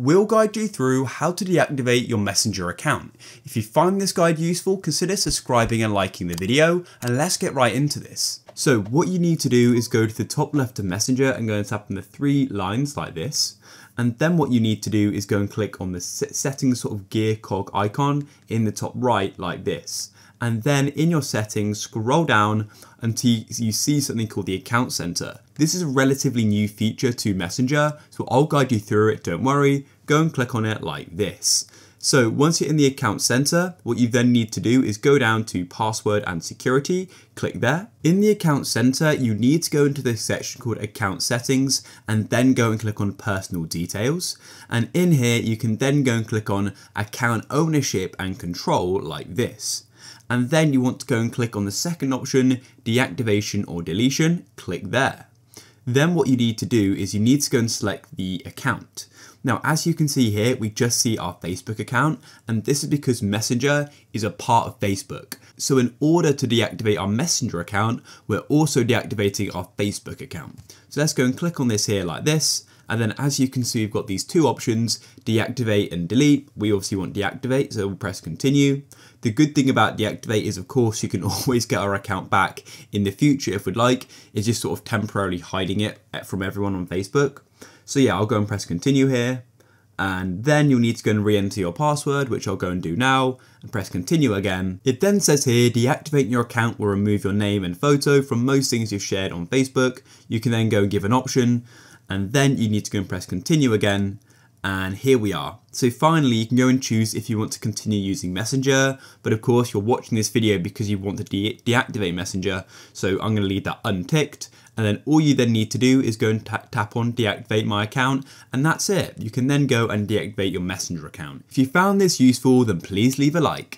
will guide you through how to deactivate your Messenger account. If you find this guide useful, consider subscribing and liking the video, and let's get right into this. So what you need to do is go to the top left of Messenger and go and tap on the three lines like this. And then what you need to do is go and click on the settings sort of gear cog icon in the top right like this. And then in your settings, scroll down until you see something called the Account Center. This is a relatively new feature to Messenger, so I'll guide you through it, don't worry. Go and click on it like this. So once you're in the Account Center, what you then need to do is go down to Password and Security, click there. In the Account Center, you need to go into this section called Account Settings and then go and click on Personal Details. And in here, you can then go and click on Account Ownership and Control like this. And then you want to go and click on the second option, Deactivation or Deletion, click there. Then what you need to do is you need to go and select the account. Now, as you can see here, we just see our Facebook account, and this is because Messenger is a part of Facebook. So in order to deactivate our Messenger account, we're also deactivating our Facebook account. So let's go and click on this here like this. And then as you can see, we've got these two options, deactivate and delete. We obviously want deactivate, so we'll press continue. The good thing about deactivate is, of course, you can always get our account back in the future if we'd like. It's just sort of temporarily hiding it from everyone on Facebook. So yeah, I'll go and press continue here. And then you'll need to go and re-enter your password, which I'll go and do now, and press continue again. It then says here, deactivating your account will remove your name and photo from most things you've shared on Facebook. You can then go and give an option. And then you need to go and press continue again. And here we are. So finally, you can go and choose if you want to continue using Messenger, but of course you're watching this video because you want to deactivate Messenger. So I'm gonna leave that unticked. And then all you then need to do is go and tap on deactivate my account, and that's it. You can then go and deactivate your Messenger account. If you found this useful, then please leave a like.